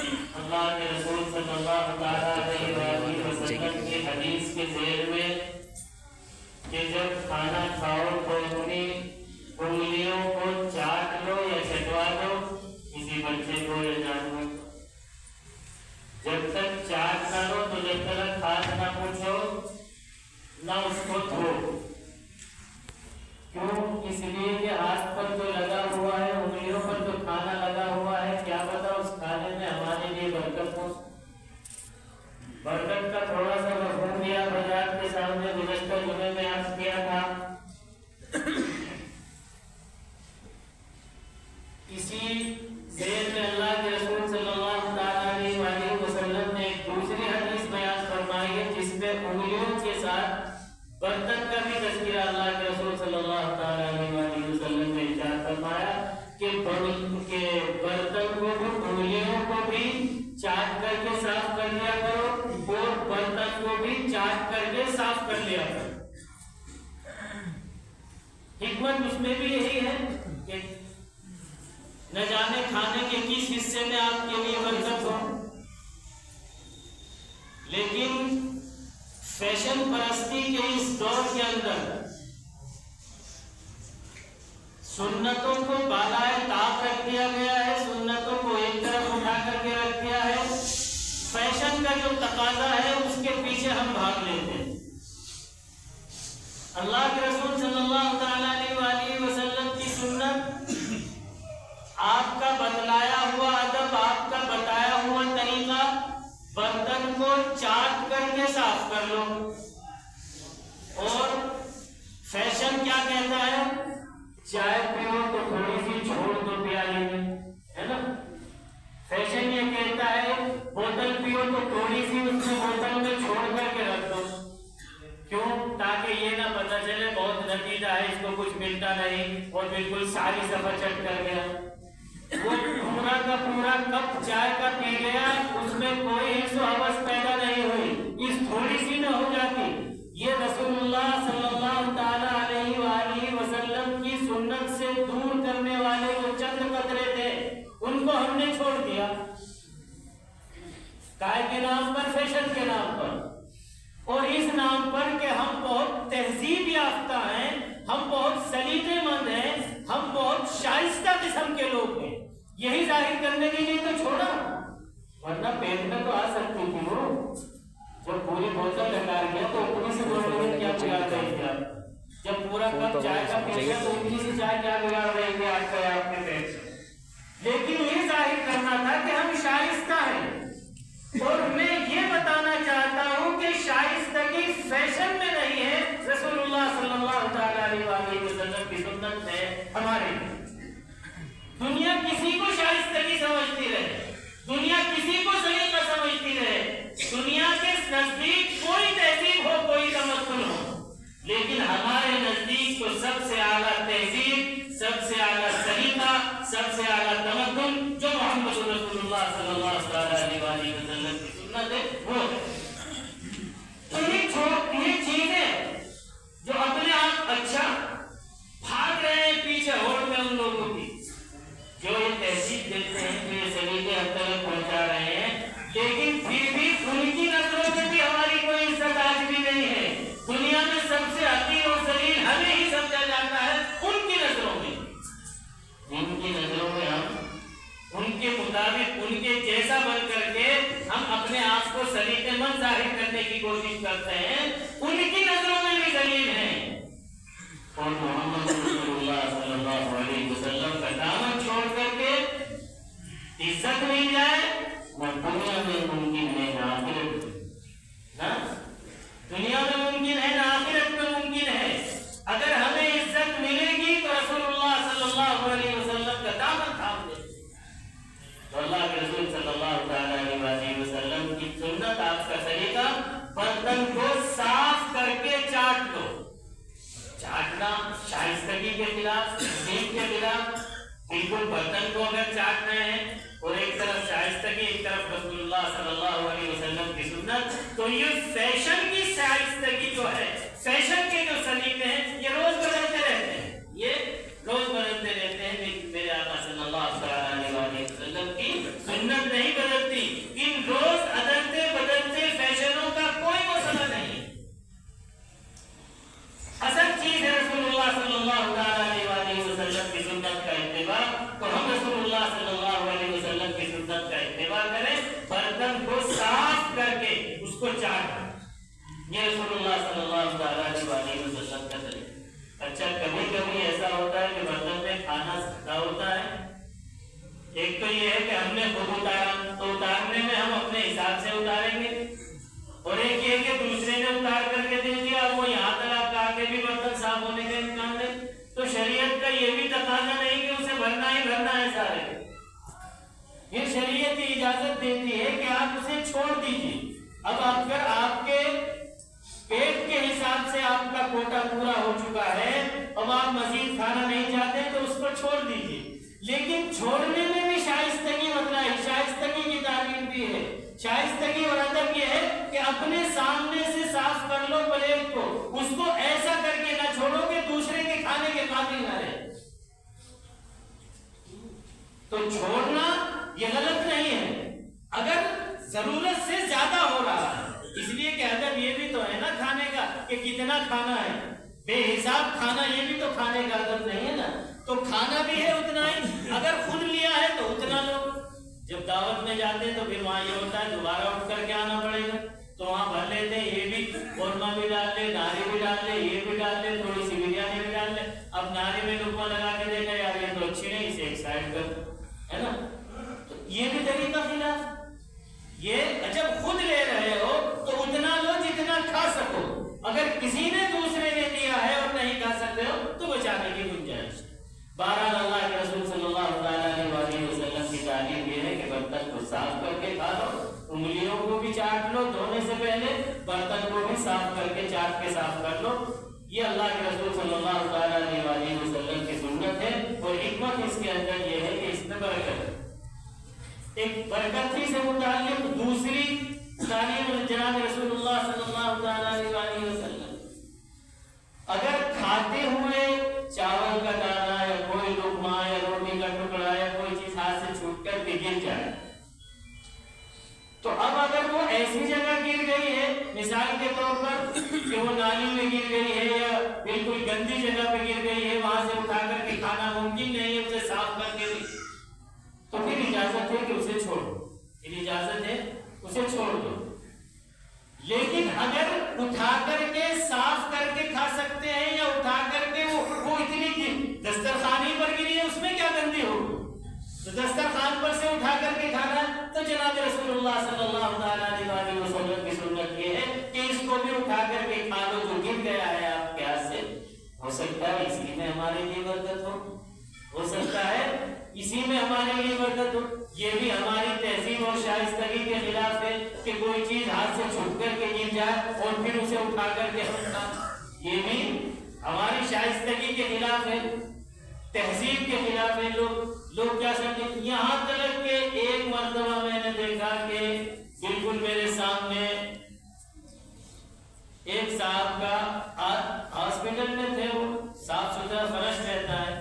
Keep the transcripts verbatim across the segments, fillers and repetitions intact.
अल्लाह के रसूल सल्लल्लाहु अलैहि वसल्लम की हदीस के जेर में कि जब खाना खाओ तो अपनी उंगलियों को चाट लो या चटवा लो किसी बच्चे को या जानवर को। जब तक चाट ना लो तो जब तक खास ना पूछो ना उसको धो। क्यों? इसलिए कि हाथ पर तो लगा हुआ है, उंगलियों पर तो खाना लगा हुआ है, क्या पता उस खाने में हमारे लिए बरकत हो। बरकत का थोड़ा सा मफहूम दिया बाजार के सामने गुज़श्ता जुमे में अर्ज़ किया था। इसी ज़ेर में अल्लाह के रसूल सल्लल्लाहु अलैहि वसल्लम ने एक दूसरी हदीस बयान फरमाई है जिसमें उंगलियों के साथ बर्तन का भी तज़किरा अल्लाह के रसूल सल्लल्लाहु अलैहि वसल्लम ने इशारा फरमाया कि बर्तन को भी उंगलियों को भी चाट करके साफ कर लिया करो और बर्तन को भी चाट करके साफ कर लिया करो। हिकमत उसमें भी यही है कि न जाने खाने के किस हिस्से में आपके लिए बरकत हो, लेकिन फैशन परस्ती के इस दौर के अंदर सुन्नतों को बालाए ताक रख दिया गया है, सुन्नतों को एक तरफ उठा करके रख दिया है। फैशन का जो तकाजा है उसके पीछे हम भाग लेते हैं। अल्लाह के रसूल सल्लल्लाहु अलैहि वसल्लम की सुन्नत, आपका बतलाया हुआ अदब, आपका बताया हुआ तरीका, बर्तन को चाट करके साफ कर लो। और फैशन क्या कहता है? चाय पियो तो थोड़ी सी छोड़ दो प्याले में, है ना। फैशन ये कहता है बोतल पियो तो थोड़ी सी उसको बोतल में छोड़ करके रख दो। क्यों? ताकि ये ना पता चले बहुत नतीजा है, इसको कुछ मिलता नहीं और बिल्कुल सारी सफर चट कर गया। वो पूरा का पूरा कप चाय का पी गया, उसमें कोई एक सौ हवस पैदा नहीं हुई, इस थोड़ी सी न हो जाती। ये रसूलुल्लाह सल्लल्लाहु ताला अलैहि वसल्लम की सुन्नत से दूर करने वाले जो चंद कतरे थे उनको हमने छोड़ दिया, काय के नाम पर, फैशन के नाम पर, और इस नाम पर कि हम बहुत तहजीब याफ्ता हैं, हम बहुत सलीकेमंद हैं, हम बहुत शाइस्ता किस्म के लोग हैं। यही जाहिर करने के लिए तो छोड़ा, वरना पेट में तो आ सकती थी वो। जब पूरी बोतल लगा गया तो उतनी सी बोतल में क्या बिगाड़ रही थी आप? जब पूरा कप चाय का पी गया तो उतनी सी चाय क्या बिगाड़ रही थी आपका या आपके पेट से? लेकिन ये जाहिर करना था कि हम शाइस्ता हैं। और मैं ये बताना चाहता हूँ कि शाइस्तगी फैशन में नहीं है, रसूलुल्लाह सल्लल्लाहु अलैहि वसल्लम की सुन्नत है हमारे। दुनिया किसी को शाइस्तगी समझती रहे, दुनिया किसी को सलीका समझती रहे, दुनिया के नजदीक कोई तहजीब हो, कोई तमक्कुन हो, लेकिन हमारे नजदीक तो सबसे आला तहजीब, सबसे आला सलीका, सबसे आला तमक्कुन जो मोहम्मद रसूलुल्लाह सल्लल्लाहु अलैहि वसल्लम की सुन्नत है वो। तो ये छोटी चीजें जो अपने आप अच्छा भाग रहे हैं पीछे होड़ में उन लोगों की जो ये तहसीब देते हैं, जो ये सलीके हद तक पहुंचा रहे हैं, लेकिन फिर भी उनकी नजरों में भी हमारी कोई इज्जत आज भी नहीं है। दुनिया में सबसे हकीर और सलील हमें ही समझा जाता है उनकी नजरों में। उनकी नजरों में हम उनके मुताबिक उनके जैसा बन करके हम अपने आप को सलीकेमंद जाहिर करने की कोशिश करते हैं, उनकी नजरों में भी सलील है। और मोहम्मद सल्लल्लाहु अलैहि वसल्लम का दामन छोड़ करके इज्जत मिल जाए न दुनिया में मुमकिन है न आखिरत में, दुनिया में मुमकिन है न आखिरत में मुमकिन है। अगर हमें इज्जत मिलेगी तो रसूलुल्लाह सल्लल्लाहु अलैहि वसल्लम का दामन थाम ले। तो अल्लाह के रसूल सल्लल्लाहु अलैहि वसल्लम की सुन्नत, आपका सलीका, बर्तन को साफ करके चाट लो। चाटना शाइस्तगी के खिलाफ, दीन के खिलाफ। बिल्कुल बर्तन को अगर चाट रहे हैं और एक तरफ शाइस्तगी, एक तरफ रसूलुल्लाह सल्लल्लाहु अलैहि वसल्लम की सुन्नत, तो ये फैशन की शाइस्तगी जो है, फैशन के जो सलीके हैं, ये रोज बदलते रहते हैं, ये रोज बदलते रहते हैं। मेरे आका सल्लल्लाहु अलैहि वसल्लम की सुन्नत नहीं बदलती। क्या करें, बर्तन को साफ करके उसको चाटना। ये रसूलुल्लाह सल्लल्लाहु अलैहि वसल्लम का तरीका। अच्छा, कभी कभी ऐसा होता है कि बर्तन में खाना सड़ा होता है। एक तो ये है कि हमने खुद उतारा तो उतारने में हम अपने हिसाब से उतारेंगे, और एक ये कि दूसरे ने उतार करके दे दिया, वो यहाँ तक आपका आगे भी बर्तन साफ होने का इम्कान है। तो शरीयत का ये भी तकाजा नहीं कि उसे भरना ही भरना है सारे। ये शरीयत की इजाजत देती है कि आप उसे छोड़ दीजिए। अब अगर आपके पेट के हिसाब से आपका कोटा पूरा हो चुका है, अब आप मजीद खाना नहीं चाहते तो उसको छोड़ दीजिए। लेकिन छोड़ने में भी शाइस्तगी मतलब है, शाइस्तगी की तारीफ भी है। शाइस्तगी और अदब यह है कि अपने सामने से साफ कर लो प्लेट को, उसको ऐसा करके ना छोड़ो कि दूसरे के खाने के काबिल न रहे। तो छोड़ना ये गलत नहीं है अगर जरूरत से ज्यादा हो रहा है, इसलिए कि अदब ये भी तो है ना खाने का कि कितना खाना है। बेहिसाब खाना ये भी तो खाने का अदब नहीं है ना। तो खाना भी है उतना ही, अगर खुद लिया है तो उतना लो। जब दावत में जाते हैं तो फिर वहाँ ये होता है दोबारा उठ करके आना पड़ेगा, तो वहाँ भर लेते हैं, ये भी कौरमा भी डाल ले, नारी भी डाल ले, ये भी डाल ले, थोड़ी सी बिरयानी भी डाल ले। अब नारी में लुकमा लगा के देखा यार ये तो अच्छी नहीं, इसे एक साइड कर, है ना। ये भी तरीका खिलाफ। ये जब खुद ले रहे हो तो उतना लो जितना खा सको। अगर किसी ने दूसरे ने दिया है और नहीं खा सकते हो तो बचाने की गुंजाइश। बारह अल्लाह के रसूल सल्लल्लाहु अलैहि वसल्लम की तारीफ ये है कि बर्तन को साफ करके खा लो, उंगलियों को भी चाट लो, धोने से पहले बर्तन को भी साफ करके चाट के साफ कर लो। ये अल्लाह के रसूल सल्लल्लाहु अलैहि वसल्लम की सुन्नत है, और हिकमत इसके अंदर यह है कि इसमें बरकत है। एक बरकत से मुताल्लिक़ दूसरी तारीफ़ जनाब रसूलुल्लाह सल्लल्लाहु अलैहि वसल्लम। अगर खाते हुए चावल का दाना या कोई लुकमा या रोटी का टुकड़ा या कोई चीज हाथ से छूट कर गिर जाए, तो अब अगर वो ऐसी जगह गिर गई है, मिसाल के तौर पर कि वो नाली में गिर गई है या बिल्कुल गंदी जगह पे गिर गई है, वहां से उठा करके खाना मुमकिन नहीं है, उसे साफ करके भी, तो फिर इजाजत है कि उसे छोड़ दो, इजाजत है उसे छोड़ दो। लेकिन अगर उठा करके साफ करके खा सकते हैं या उठा करके वो वो इतनी दस्तरखानी पर गिरी है, उसमें क्या गंदी हो, तो दस्तरखान पर से उठा करके खाना, तो जनाब रसूलुल्लाह सल्लल्लाहु अलैहि वसल्लम की सुन्नत ये है कि इसको भी उठा करके खा लो जो गिर गया है आपके हाथ से। हो सकता है इसी में हमारे लिए बरकत हो, हो सकता है इसी में हमारे लिए बरकत हो। ये भी हमारी तहजीब और शाइस्तगी के खिलाफ है कि कोई चीज हाथ से छूट करके गिर जाए और फिर उसे उठा करके खाना, ये भी हमारी शाइस्तगी के खिलाफ है, तहजीब के खिलाफ है। लोग लोग क्या समझे, यहाँ तक के एक मरतबा मैंने देखा कि बिल्कुल मेरे सामने एक साहब का, हॉस्पिटल में थे वो, साफ सुथरा फर्श रहता है,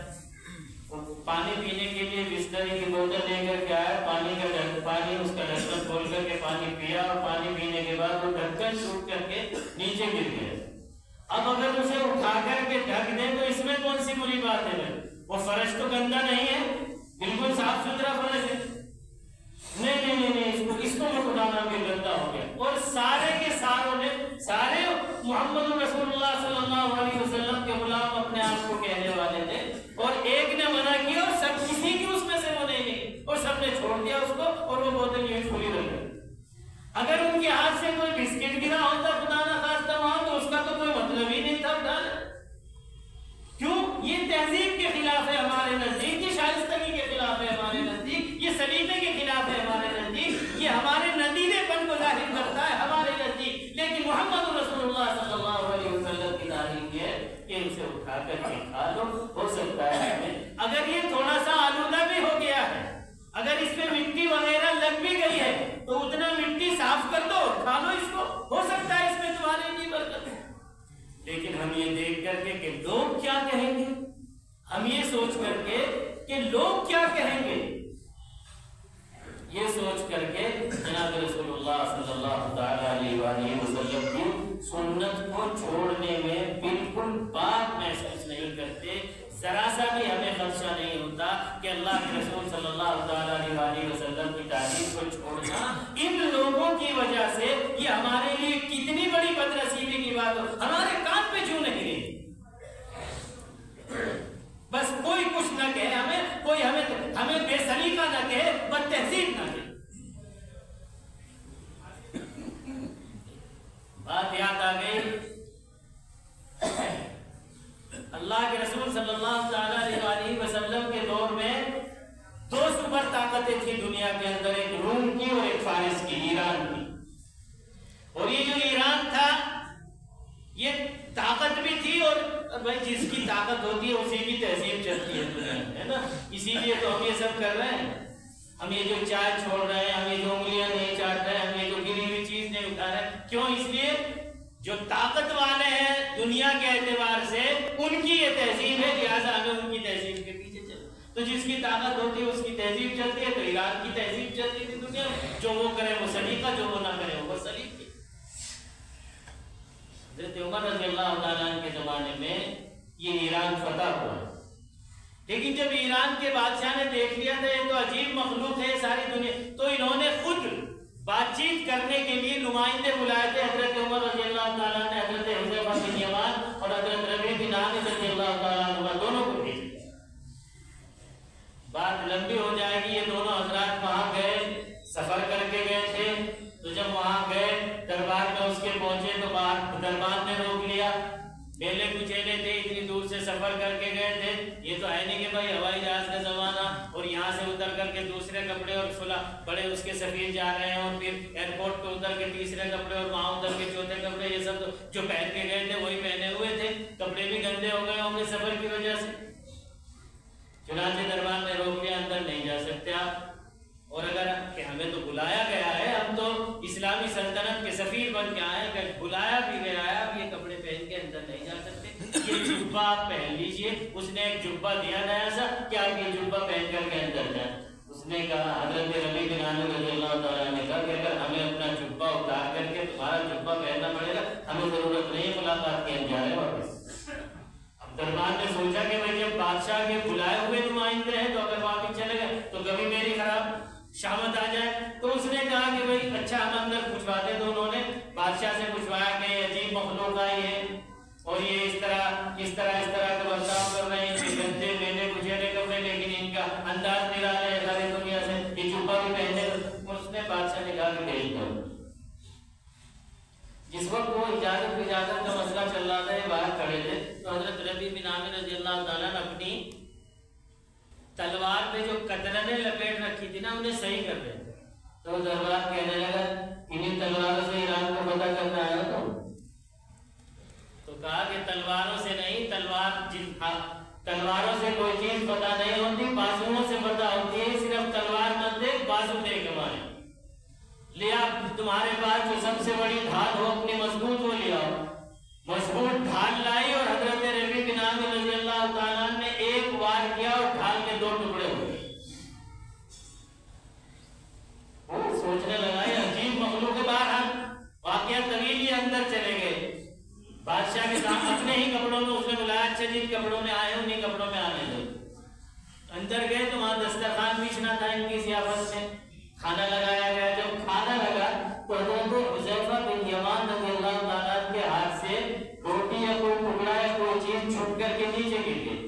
पानी पीने के लिए बिस्लरी की बोतल लेकर के आया, पानी का डर, पानी उसका ढक्कन खोल करके पानी पिया, और पानी पीने के बाद वो ढक्कन छूट करके नीचे गिर गया। अब अगर उसे उठा करके ढक दे तो इसमें कौन सी बुरी बात है भाई, वो फर्श तो गंदा नहीं है, बिल्कुल साफ सुथरा फर्श है। नहीं नहीं नहीं, नहीं इसको इसको मैं उठाना भी गंदा हो गया। और सारे के सारों ने, सारे मोहम्मद रसूलुल्लाह सल्लल्लाहु अलैहि वसल्लम के गुलाम अपने आप को कहने वाले थे, और एक ने मना किया और सब किसी की उसमें से वो नहीं निकली, और सबने छोड़ दिया उसको, और वो बोतल यूं खुली रह गई। अगर उनके हाथ से कोई बिस्किट गिरा होता खुदा ना खास्ता वहां, तो उसका तो कोई मतलब ही नहीं था उठाना। क्यों? ये तहजीब के खिलाफ है हमारे नजदीक, ये शाइस्तगी के खिलाफ है हमारे नजदीक, ये सलीके के खिलाफ है हमारे नजदीक, ये हमारे नदीलेपन को जाहिर करता है हमारे नजदीक। लेकिन मोहम्मद रसूलुल्लाह सल्लल्लाहु अलैहि वसल्लम की तारीफ है कि उसे उठा करके खा लो। हो सकता है अगर ये थोड़ा सा आलूदा भी हो गया है, अगर इसमें मिट्टी वगैरह लग भी गई है, तो उतना मिट्टी साफ कर दो, खा लो इसको, हो सकता है इसमें तुम्हारे लिए बरकत है। लेकिन हम ये देख करके कि लोग क्या कहेंगे, हम ये सोच करके कि लोग क्या कहेंगे, ये सोच करके जनाब रसूलुल्लाह सल्लल्लाहु अलैहि वसल्लम की सुन्नत को छोड़ने में बिल्कुल बात महसूस नहीं करते। जरा सा भी हमें खदशा नहीं होता कि अल्लाह के रसूल सल्लल्लाहु अलैहि वसल्लम की तारीफ को छोड़ना इन लोगों की वजह से ये हमारे लिए कितनी बड़ी बदनसीबी की बात हो, हमारे कान पे क्यों नहीं गिरी। बस कोई कुछ ना कहे हमें, कोई हमें हमें बेसलीका ना कहे, बदतहजीब ना कहे। बात याद आ गई। अल्लाह के रसूल सल्लल्लाहु अलैहि वसल्लम के दौर में दो सुपर ताकतें थी दुनिया के अंदर, एक रूम की और एक फारस की, ईरान की। और ये जो ईरान था ये ताकत भी थी, और भाई जिसकी ताकत होती है उसी की तहजीब चलती है दुनिया में, है ना। इसीलिए तो हम ये सब कर रहे हैं, हम ये जो चाय छोड़ रहे हैं, हम ये जो उंगलियां नहीं चाट रहे हैं, हम ये जो गिरी हुई चीज नहीं उठा रहे, क्यों? इसलिए जो ताकत वाले हैं दुनिया के एतबार से उनकी ये तहजीब है, लिहाजा हमें उनकी तहजीब के पीछे चलो। तो जिसकी ताकत होती है उसकी तहजीब चलती है, तो ईरान की तहजीब चलती थी दुनिया में, जो वो करे वो सलीका, जो वो ना करे वो सलीके। हज़रत उमर रज़ियल्लाहु ताला अन्हु के जमाने में ये ईरान फतह हुआ, लेकिन जब ईरान के बादशाह ने देख लिया था ये तो अजीब मखलूक है सारी दुनिया, तो इन्होंने खुद बातचीत करने के लिए नुमाइंदे बुलाए थे। हजरत उमर रज़ियल्लाहु ताला ने हजरत हुज़ैफा बिन यमान और हजरत रबी बिन हारिस रज़ियल्लाहु ताला अन्हुमा दोनों को भेजा। बात लंबी हो जाएगी। ये दोनों हजरात वहाँ गए, सफर करके गए थे। तो जब वहाँ गए दरबार में उसके पहुंचे तो बाहर दरबार ने रोक लिया। मेले कुचेले थे, इतनी दूर से सफर करके गए थे, ये तो है नहीं कि भाई हवाई जहाज का जमाना और यहाँ से उतर करके दूसरे कपड़े और फुला बड़े उसके सफीर जा रहे हैं, और फिर एयरपोर्ट पे उतर के तीसरे कपड़े और वहाँ उतर के चौथे कपड़े, ये सब तो जो पहन के गए थे वही पहने हुए थे, कपड़े भी गंदे हो गए होंगे सफर की वजह से। चुनाचे दरबार में रोक लिया, अंदर नहीं जा सकते आप, और अगर हमें तो बुलाया गया है, हम तो इस्लामी सल्तनत के सफीर बन के आए हैं, बुलाया भी गया है, अब ये कपड़े पहन के अंदर नहीं जा सकते, ये जुब्बा पहन लीजिए। उसने एक जुब्बा दिया नया सा कि आप ये जुब्बा पहन करके अंदर जाए। उसने कहा, हजरत रबी बिन हारिस रज़ियल्लाहु ताला ने कहा कि अगर हमें अपना जुब्बा उतार करके तुम्हारा जुब्बा पहनना पड़ेगा, हमें जरूरत नहीं, मुलाकात के हम जा रहे हैं वापस। अब दरबार ने सोचा कि भाई जब बादशाह के बुलाए हुए नुमाइंदे हैं तो अगर वापस चले गए तो कभी मेरी खराब शामत आ जाए। तो उसने कहा कि भाई अच्छा हम अंदर पूछवाते। तो उन्होंने बादशाह से पूछवाया कि अजीब मखलूक है ये, और ये इस तरह इस तरह इस तरह का बर्ताव कर रहे हैं, गंदे लेने गुजरे कपड़े, लेकिन इनका अंदाज निराला है सारी दुनिया से, ये चुप्पा भी पहने। उसने बादशाह ने कहा कि भेज दो। जिस वक्त वो इजाजत इजाजत का मसला चल रहा था, ये बाहर खड़े थे। तो हजरत रबी बिन हारिस रज़ियल्लाहु ताला ने अपनी तलवार में जो कतरने लपेट रखी थी ना, उन्हें सही कर रहे थे। तो दरबार कहने लगा, इन्हीं तलवारों से ईरान को पता करना है तो तो कहा कि तलवारों से नहीं, तलवार तलवारों से कोई चीज पता नहीं होती, बाजुओं से पता होती है। सिर्फ तलवार मत देख, बाजू देख हमारे, लिया तुम्हारे पास जो सबसे बड़ी ढाल हो अपनी मजबूत, वो लिया मजबूत ढाल लाई। और हजरत रबी बिन हारिस रज़ियल्लाहु ताला ने एक वार किया और ढाल के दो टुकड़े हो गए। सोचने लगा अजीब मखलूक के बाहर हम वाकया तवील ही अंदर चले गए। बादशाह के साथ अपने ही कपड़ों में उसने बुलाया, अच्छे जिन कपड़ों में आए उन्हीं कपड़ों में आने दो। अंदर गए तो वहां दस्तरखान बिछना था इनकी सियाफत में, खाना लगाया गया। जब खाना लगा तो हज़रत हुज़ैफा बिन यमान रज़ियल्लाहु ताला के हाथ से रोटी या कोई टुकड़ा या कोई चीज छुप करके नीचे गिर गई।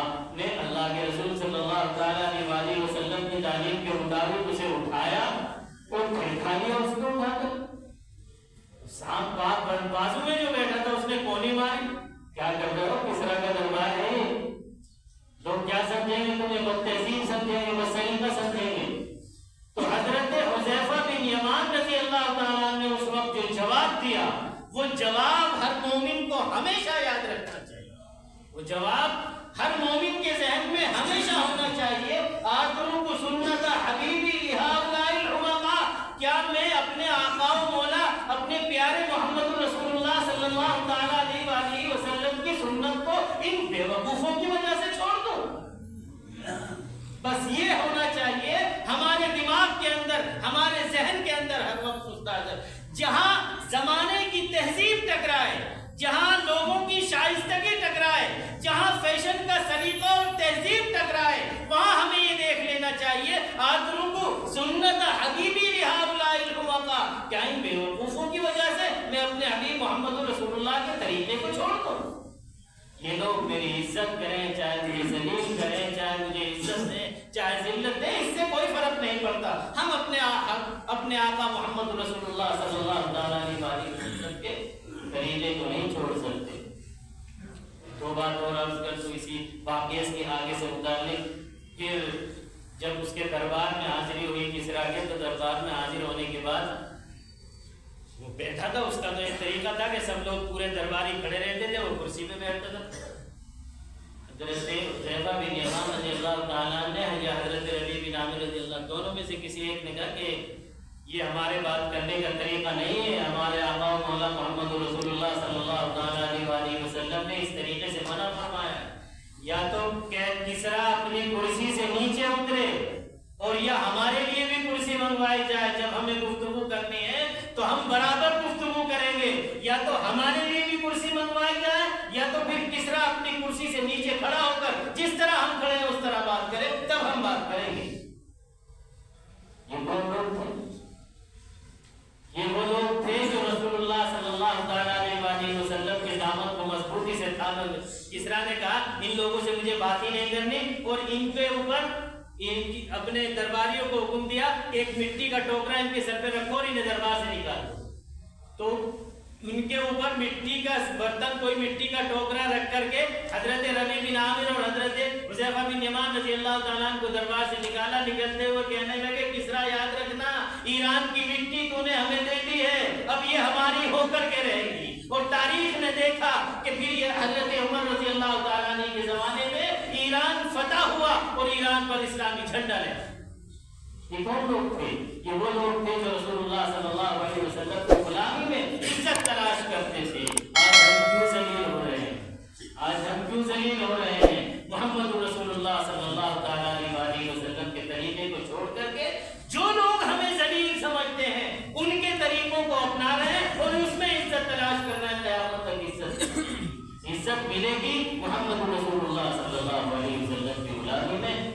आपने अल्लाह के रसूल सल्लल्लाहु अलैहि वसल्लम की तालीम के मुताबिक उसे उठाया और खा लिया। उसको उठाकर सांप बाजू में जो बैठा था उसने कोनी मारी। क्या कर रहे हो? किसरा का दरबार है, लोग क्या समझेंगे तुम्हें? बदतहजीब समझेंगे, बदसलीका समझेंगे। तो हजरत हुज़ैफा बिन यमान रज़ियल्लाहु ताला ने उस वक्त जो जवाब दिया, वो जवाब हर मोमिन को हमेशा याद रखना चाहिए। वो जवाब हर मोमिन के जहन में हमेशा होना चाहिए। आखरों को सुनना था, हबीबी क्या मैं अपने आका मौला अपने प्यारे मोहम्मद रसूलुल्लाह सल्लल्लाहु अलैहि वसल्लम की सुन्नत को इन बेवकूफों की वजह से छोड़ दो। बस ये होना चाहिए हमारे दिमाग के अंदर, हमारे जहन के अंदर हर वक्त। जहां जमाने की तहजीब टकराए, जहां लोगों की शाइस्तगी टकराए, जहां फैशन का सलीका और तहजीब टकराए, वहां हमें ये देख लेना चाहिए आदरुकु सुन्नत हबीबी रिहाबुल हुमा, क्या इन बेवकूफों की वजह से मैं अपने हबीब मोहम्मद रसूलुल्लाह के तरीके को छोड़ दूं? ये लोग मेरी इज्जत करें, चाहे मुझे जलील करें, चाहे मुझे इज्जत दें, चाहे जिल्लत दें, इससे कोई फर्क नहीं पड़ता। हम अपने आका अपने आका मोहम्मद रसूलुल्लाह सल्लल्लाहु अलैहि वसल्लम के तरीके को नहीं छोड़ सकते। दो बार और अर्ज कर तो इसी वाक़िए के आगे से मुतालिक, फिर जब उसके दरबार में हाजिरी हुई किसरा के, तो दरबार में हाजिर होने के बाद वो बैठा था, उसका तो एक तरीका था कि सब लोग पूरे दरबारी खड़े रहते थे, वो कुर्सी पर बैठता था। ज़ैबा बिन यमान रज़ियल्लाहु ताला ने या हज़रत रबी बिन आमिर रज़ियल्लाहु, दोनों में से किसी एक ने कहा कि ये हमारे बात करने का तरीका नहीं है, हमारे आका मौला मोहम्मद रसूलुल्लाह सल्लल्लाहु अलैहि वसल्लम ने इस तरीके से मना फरमाया। या तो किसरा अपनी कुर्सी से नीचे उतरे और या हमारे लिए भी कुर्सी मंगवाई जाए, जब हमें गुफ्तगू करनी है तो हम बराबर गुफ्तगू करेंगे, या तो हमारे लिए भी कुर्सी मंगवाई जाए या तो फिर किसरा अपनी कुर्सी से नीचे खड़ा होकर जिस तरह हम खड़े हैं उस तरह बात करें, तब हम बात करेंगे। ये वो लोग थे, ये वो लोग थे जो रसूलुल्लाह सल्लल्लाहु अलैहि वसल्लम के दामन को मजबूती से थामे। किसरा ने कहा इन लोगों से मुझे बात ही नहीं करनी, और इनके ऊपर इनकी अपने दरबारियों को हुक्म दिया एक मिट्टी का टोकरा इनके सर पर रखो और इन्हें दरबार से निकालो। तो इनके ऊपर मिट्टी का बर्तन, कोई मिट्टी का टोकरा रख करके हजरत रबी बिन आमिर और हजरत हुज़ैफ़ा बिन यमान रज़ियल्लाहु तआला अन्हु को दरबार से निकाला। निकलते हुए कहने लगे किसरा याद रखना, ईरान की मिट्टी तूने हमें दे दी है, अब ये हमारी होकर के रहेगी। और तारीख ने देखा कि फिर ये हजरत उमर रज़ियल्लाहु तआला अन्हु के जमाने में ईरान फतह हुआ और ईरान पर इस्लामी झंडा लगा। ये कौन लोग थे? ये वो लोग थे जो रसूलुल्लाह सल्लल्लाहु अलैहि वसल्लम की गुलामी में इज्जत तलाश करते थे। आज हम क्यों जलील हो रहे हैं? आज हम क्यों जलील हो रहे हैं? मोहम्मद रसूलुल्लाह सल्लल्लाहु अलैहि वसल्लम के तरीके को छोड़ करके जो लोग हमें जलील समझते हैं उनके तरीकों को अपना रहे हैं और उसमें इज्जत तलाश करना है। क़यामत तक इज्जत इज्जत मिलेगी मोहम्मद रसूलुल्लाह सल्लल्लाहु अलैहि वसल्लम की गुलामी में।